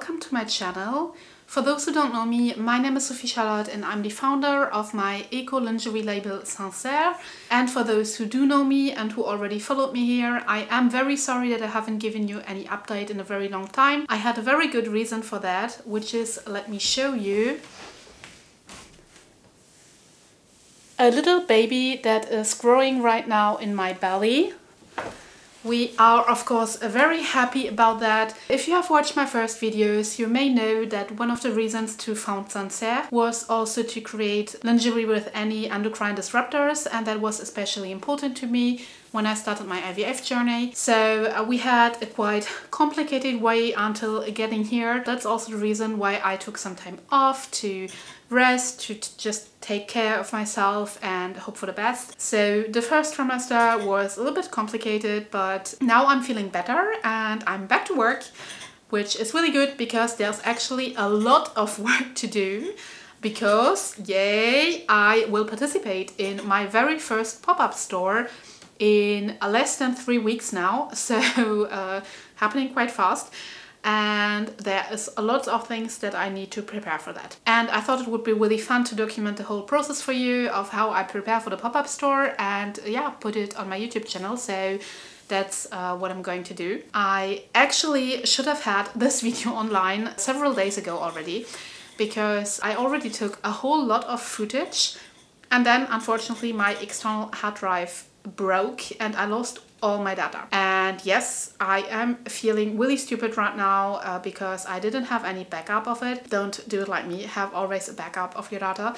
welcome to my channel. For those who don't know me, my name is Sophie Charlotte and I'm the founder of my eco lingerie label Sincere. And for those who do know me and who already followed me here, I am very sorry that I haven't given you any update in a very long time. I had a very good reason for that, which is, let me show you, a little baby that is growing right now in my belly. We are, of course, very happy about that. If you have watched my first videos, you may know that one of the reasons to found Sincere was also to create lingerie with any endocrine disruptors, and that was especially important to me when I started my IVF journey. So we had a quite complicated way until getting here. That's also the reason why I took some time off to rest, to just take care of myself and hope for the best. So the first trimester was a little bit complicated, but now I'm feeling better and I'm back to work, which is really good because there's actually a lot of work to do. Because, yay, I will participate in my very first pop-up store in less than 3 weeks now, so happening quite fast. And there is a lot of things that I need to prepare for that. And I thought it would be really fun to document the whole process for you of how I prepare for the pop-up store and, yeah, put it on my YouTube channel. So that's what I'm going to do. I actually should have had this video online several days ago already, because I already took a whole lot of footage, and then unfortunately my external hard drive broke and I lost all my data. And yes, I am feeling really stupid right now because I didn't have any backup of it. Don't do it like me, have always a backup of your data.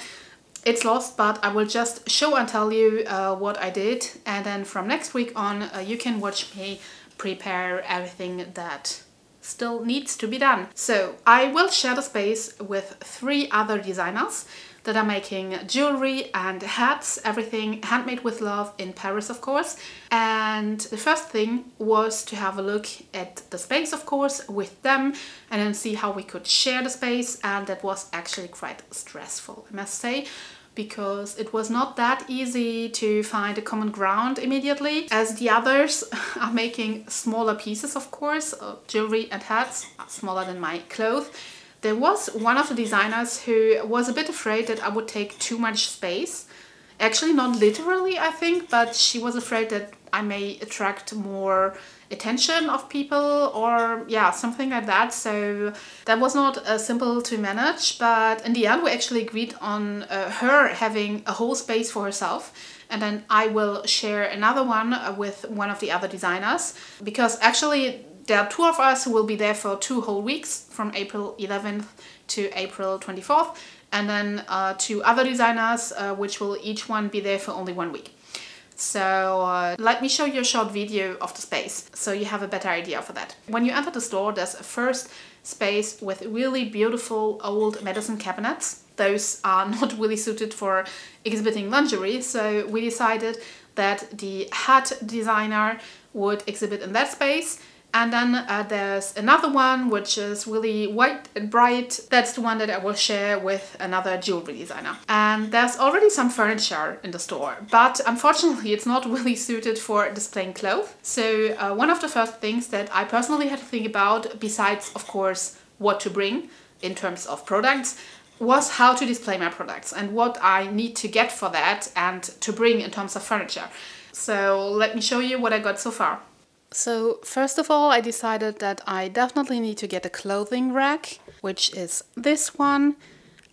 It's lost, but I will just show and tell you what I did, and then from next week on you can watch me prepare everything that still needs to be done. So I will share the space with 3 other designers that are making jewelry and hats, everything handmade with love in Paris, of course. And the first thing was to have a look at the space, of course, with them, and then see how we could share the space. And that was actually quite stressful, I must say, because it was not that easy to find a common ground immediately, as the others are making smaller pieces, of course, jewelry and hats, smaller than my clothes. There was one of the designers who was a bit afraid that I would take too much space. Actually, not literally, I think, but she was afraid that I may attract more attention of people, or yeah, something like that. So that was not simple to manage, but in the end we actually agreed on her having a whole space for herself, and then I will share another one with one of the other designers, because actually there are 2 of us who will be there for 2 whole weeks, from April 11th to April 24th, and then 2 other designers, which will each one be there for only 1 week. So let me show you a short video of the space, so you have a better idea for that. When you enter the store, there's a first space with really beautiful old medicine cabinets. Those are not really suited for exhibiting lingerie, so we decided that the hat designer would exhibit in that space. And then there's another one which is really white and bright. That's the one that I will share with another jewelry designer. And there's already some furniture in the store, but unfortunately it's not really suited for displaying clothes. So one of the first things that I personally had to think about, besides of course what to bring in terms of products, was how to display my products and what I need to get for that and to bring in terms of furniture. So let me show you what I got so far. So first of all, I decided that I definitely need to get a clothing rack, which is this one.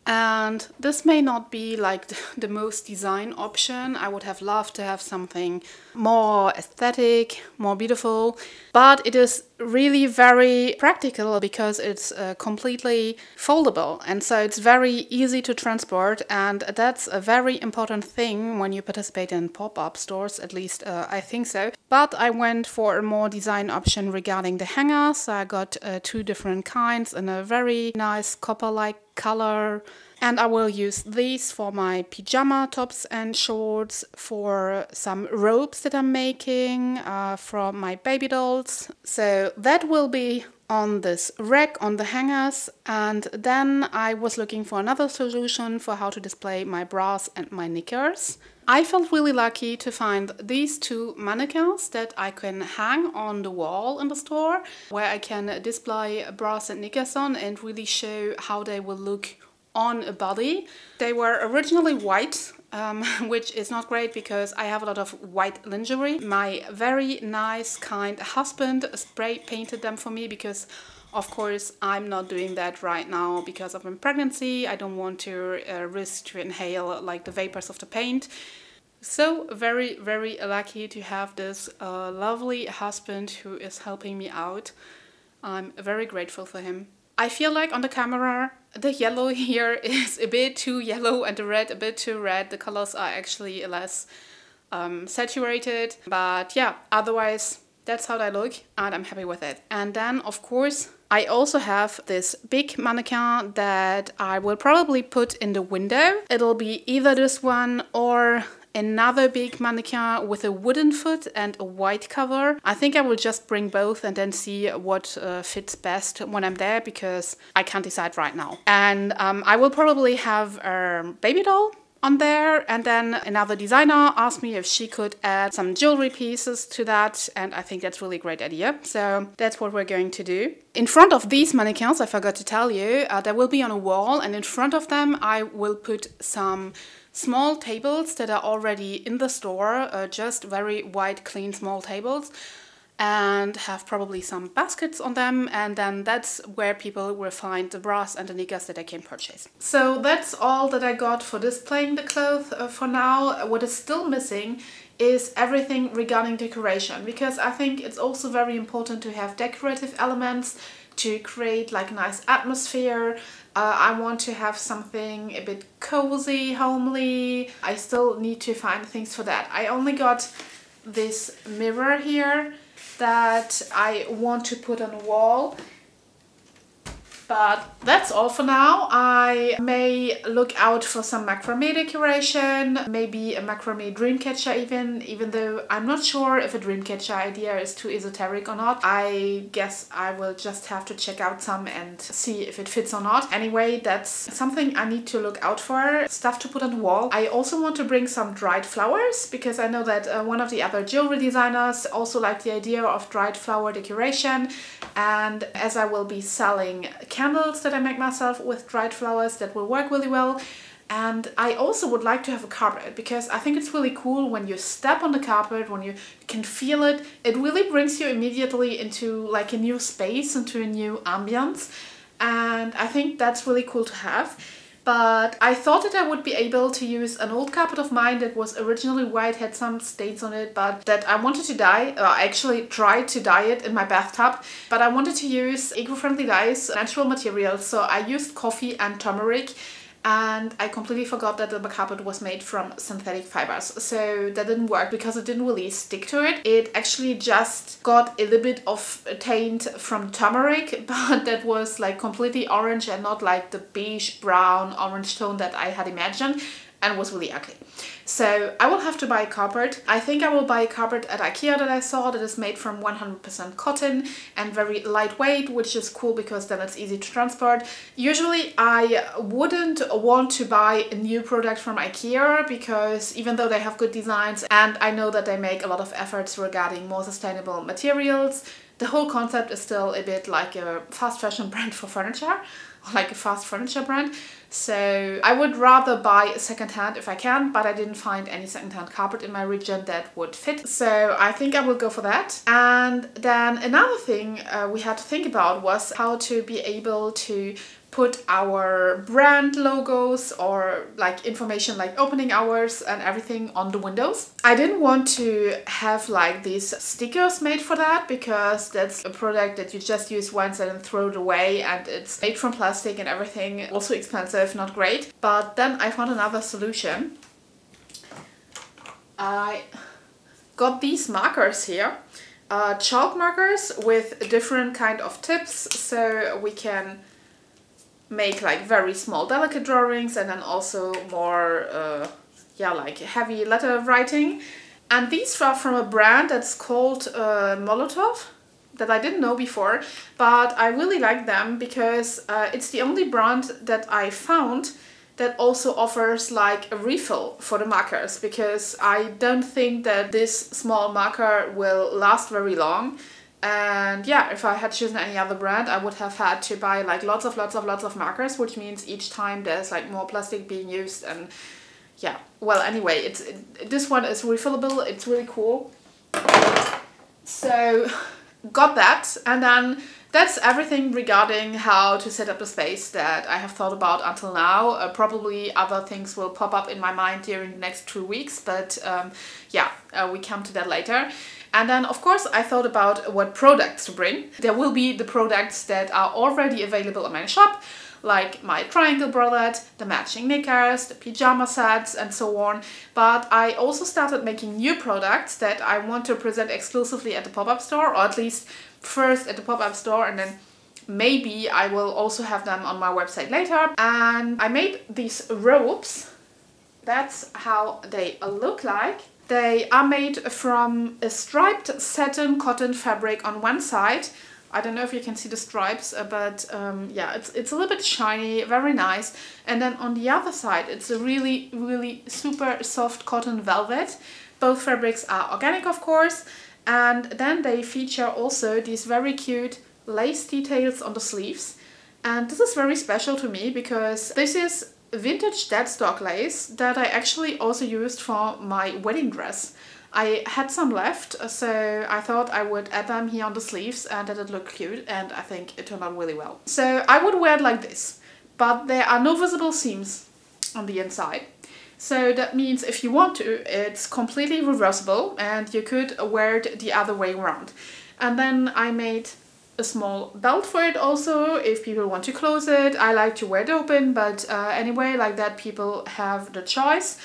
And this may not be like the most design option. I would have loved to have something more aesthetic, more beautiful, but it is really very practical because it's completely foldable, and so it's very easy to transport. And that's a very important thing when you participate in pop-up stores, at least I think so. But I went for a more design option regarding the hangers. So I got 2 different kinds in a very nice copper-like color, and I will use these for my pyjama tops and shorts, for some robes that I'm making from my baby dolls. So that will be on this rack, on the hangers, and then I was looking for another solution for how to display my bras and my knickers. I felt really lucky to find these two mannequins that I can hang on the wall in the store, where I can display bras and knickers on and really show how they will look on a body. They were originally white, which is not great because I have a lot of white lingerie. My very nice, kind husband spray painted them for me because, of course, I'm not doing that right now because of my pregnancy. I don't want to risk to inhale like the vapors of the paint. So very, very lucky to have this lovely husband who is helping me out. I'm very grateful for him. I feel like on the camera, the yellow here is a bit too yellow and the red a bit too red. The colors are actually less saturated. But yeah, otherwise, that's how they look and I'm happy with it. And then, of course, I also have this big mannequin that I will probably put in the window. It'll be either this one or another big mannequin with a wooden foot and a white cover. I think I will just bring both and then see what fits best when I'm there because I can't decide right now. And I will probably have a baby doll on there, and then another designer asked me if she could add some jewelry pieces to that, and I think that's really a great idea. So that's what we're going to do. In front of these mannequins, I forgot to tell you, they will be on a wall, and in front of them I will put some small tables that are already in the store, just very white, clean, small tables, and have probably some baskets on them, and then that's where people will find the bras and the knickers that I can purchase. So that's all that I got for displaying the clothes for now. What is still missing is everything regarding decoration, because I think it's also very important to have decorative elements to create like a nice atmosphere. I want to have something a bit cozy, homely. I still need to find things for that. I only got this mirror here that I want to put on a wall. But that's all for now. I may look out for some macrame decoration, maybe a macrame dreamcatcher even though I'm not sure if a dreamcatcher idea is too esoteric or not. I guess I will just have to check out some and see if it fits or not. Anyway, that's something I need to look out for, stuff to put on the wall. I also want to bring some dried flowers because I know that one of the other jewelry designers also liked the idea of dried flower decoration, and as I will be selling candles that I make myself with dried flowers, that will work really well. And I also would like to have a carpet because I think it's really cool when you step on the carpet, when you can feel it. It really brings you immediately into like a new space, into a new ambience, and I think that's really cool to have. But I thought that I would be able to use an old carpet of mine that was originally white, had some stains on it, but that I wanted to dye. I actually tried to dye it in my bathtub, but I wanted to use eco-friendly dyes, natural materials. So I used coffee and turmeric, and I completely forgot that the carpet was made from synthetic fibers. So that didn't work because it didn't really stick to it. It actually just got a little bit of a taint from turmeric, but that was like completely orange and not like the beige, brown, orange tone that I had imagined, and was really ugly. So I will have to buy a carpet. I think I will buy a carpet at IKEA that I saw that is made from 100% cotton and very lightweight, which is cool because then it's easy to transport. Usually I wouldn't want to buy a new product from IKEA because even though they have good designs and I know that they make a lot of efforts regarding more sustainable materials, the whole concept is still a bit like a fast fashion brand for furniture, or like a fast furniture brand. So I would rather buy secondhand if I can, but I didn't find any secondhand carpet in my region that would fit. So I think I will go for that. And then another thing we had to think about was how to be able to put our brand logos or like information like opening hours and everything on the windows. I didn't want to have like these stickers made for that because that's a product that you just use once and then throw it away, and it's made from plastic and everything, also expensive, not great. But then I found another solution. I got these markers here, chalk markers with different kind of tips, so we can make like very small delicate drawings and then also more yeah, like heavy letter writing. And these are from a brand that's called Molotov. that I didn't know before, but I really like them because it's the only brand that I found that also offers like a refill for the markers, because I don't think that this small marker will last very long. And yeah, if I had chosen any other brand, I would have had to buy like lots of markers, which means each time there's like more plastic being used. And yeah, well, anyway, this one is refillable. It's really cool. So got that, and then that's everything regarding how to set up the space that I have thought about until now. Probably other things will pop up in my mind during the next 2 weeks, but yeah, we come to that later. And then of course I thought about what products to bring. There will be the products that are already available on my shop, like my triangle bralette, the matching knickers, the pyjama sets and so on. But I also started making new products that I want to present exclusively at the pop-up store, or at least first at the pop-up store, and then maybe I will also have them on my website later. And I made these robes. That's how they look like. They are made from a striped satin cotton fabric on one side. I don't know if you can see the stripes, but yeah, it's a little bit shiny, very nice. And then on the other side, it's a really, really super soft cotton velvet. Both fabrics are organic, of course. And then they feature also these very cute lace details on the sleeves. And this is very special to me because this is vintage deadstock lace that I actually also used for my wedding dress. I had some left, so I thought I would add them here on the sleeves and that it looked cute, and I think it turned out really well. So I would wear it like this, but there are no visible seams on the inside. So that means if you want to, it's completely reversible and you could wear it the other way around. And then I made a small belt for it also, if people want to close it. I like to wear it open, but anyway, like that people have the choice.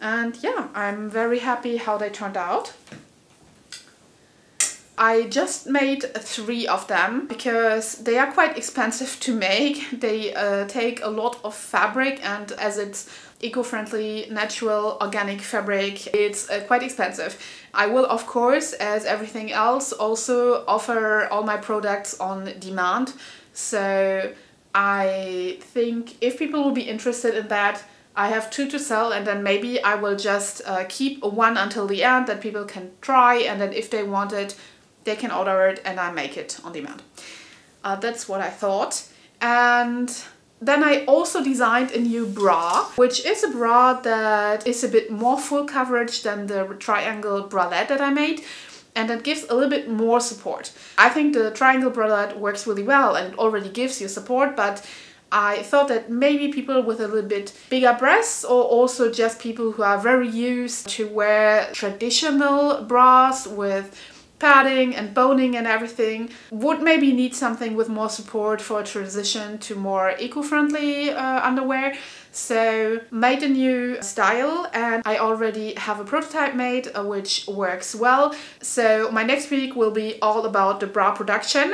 And yeah, I'm very happy how they turned out. I just made 3 of them because they are quite expensive to make. They take a lot of fabric, and as it's eco-friendly, natural, organic fabric, it's quite expensive. I will, of course, as everything else, also offer all my products on demand. So I think if people will be interested in that, I have 2 to sell, and then maybe I will just keep one until the end that people can try, and then if they want it, they can order it and I make it on demand. That's what I thought. And then I also designed a new bra, which is a bra that is a bit more full coverage than the triangle bralette that I made, and that gives a little bit more support. I think the triangle bralette works really well and it already gives you support, but I thought that maybe people with a little bit bigger breasts, or also just people who are very used to wear traditional bras with padding and boning and everything, would maybe need something with more support for a transition to more eco-friendly underwear. So made a new style, and I already have a prototype made which works well. So my next week will be all about the bra production.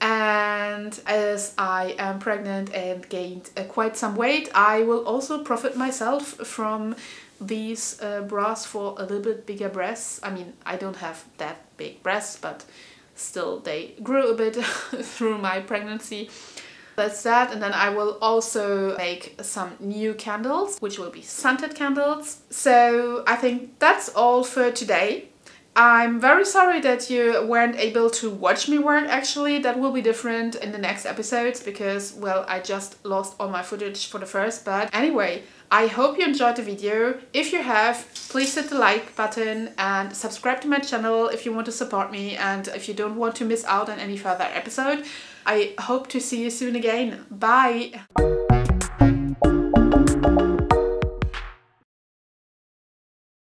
And as I am pregnant and gained quite some weight, I will also profit myself from these bras for a little bit bigger breasts. I mean, I don't have that big breasts, but still they grew a bit through my pregnancy. That's that. And then I will also make some new candles, which will be scented candles. So I think that's all for today. I'm very sorry that you weren't able to watch me work, actually. That will be different in the next episodes because, well, I just lost all my footage for the first. But anyway, I hope you enjoyed the video. If you have, please hit the like button and subscribe to my channel if you want to support me and if you don't want to miss out on any further episode. I hope to see you soon again. Bye!